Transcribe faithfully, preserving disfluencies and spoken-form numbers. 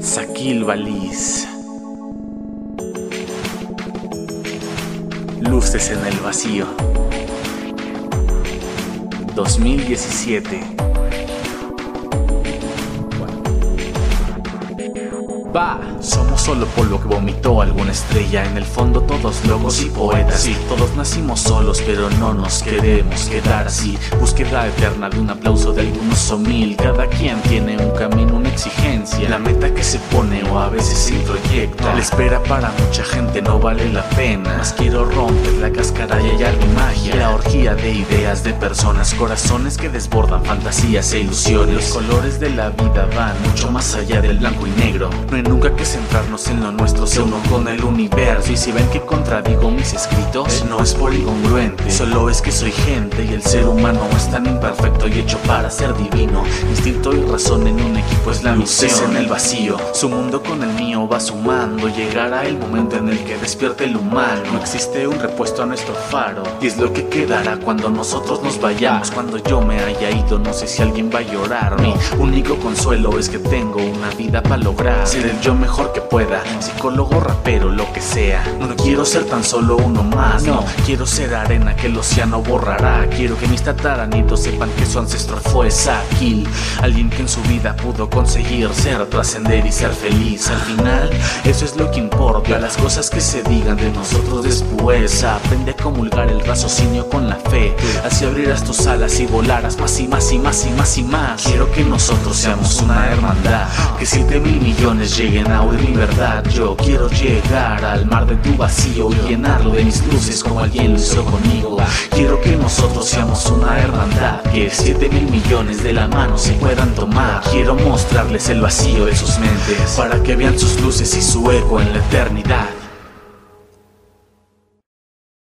Sahkil Valysse. Luces en el vacío. dos mil diecisiete. Va, somos solo polvo que vomitó alguna estrella. En el fondo todos locos y poetas, sí. Todos nacimos solos pero no nos queremos quedar así. Búsqueda eterna de un aplauso de algunos o mil. Cada quien tiene un camino, una exigencia, la meta que se pone o a veces se introyecta. La espera para mucha gente no vale la pena, mas quiero romper la cáscara y hallar mi magia. La orgía de ideas, de personas, corazones que desbordan fantasías e ilusiones. Los colores de la vida van mucho más allá del blanco y negro. Nunca que centrarnos en lo nuestro, se uno con el universo. Y si ven que contradigo mis escritos, no es por incongruente, solo es que soy gente y el ser humano es tan imperfecto y hecho para ser divino. Instinto y razón en un equipo es la misión. Luces en el vacío, su mundo con el mío va sumando. Llegará el momento en el que despierte el humano. No existe un repuesto a nuestro faro, y es lo que quedará cuando nosotros nos vayamos. Cuando yo me haya ido, no sé si alguien va a llorar. Mi único consuelo es que tengo una vida para lograr. Yo mejor que pueda, psicólogo, rapero, lo que sea. No quiero ser tan solo uno más, no. Quiero ser arena que el océano borrará. Quiero que mis tataranitos sepan que su ancestro fue Sahkil, alguien que en su vida pudo conseguir ser, trascender y ser feliz. Al final, eso es lo que importa. Las cosas que se digan de nosotros después. Aprende a comulgar el raciocinio con la fe, así abrirás tus alas y volarás más y más y más y más y más. Quiero que nosotros seamos una hermandad, que siete mil millones lleguen a oír mi verdad. Yo quiero llegar al mar de tu vacío y llenarlo de mis luces como alguien lo hizo conmigo. Quiero que nosotros seamos una hermandad, que siete mil millones de la mano se puedan tomar. Quiero mostrarles el vacío de sus mentes, para que vean sus luces y su eco en la eternidad.